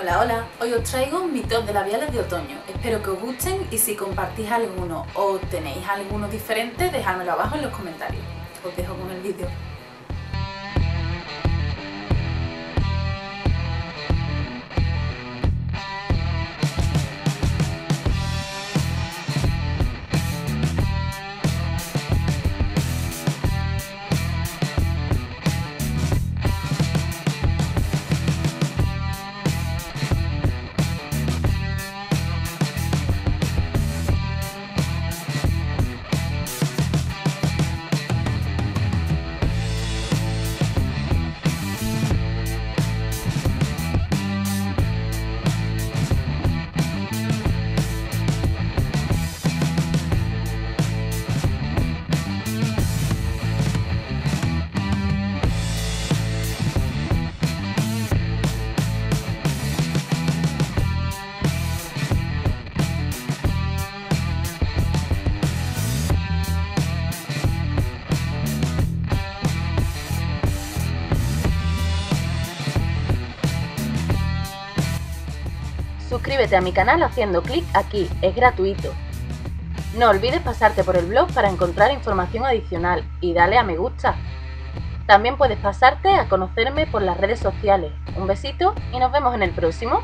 Hola, hola, hoy os traigo mi top de labiales de otoño, espero que os gusten y si compartís alguno o tenéis alguno diferente, dejádmelo abajo en los comentarios. Os dejo con el vídeo. Suscríbete a mi canal haciendo clic aquí, es gratuito. No olvides pasarte por el blog para encontrar información adicional y dale a me gusta. También puedes pasarte a conocerme por las redes sociales. Un besito y nos vemos en el próximo.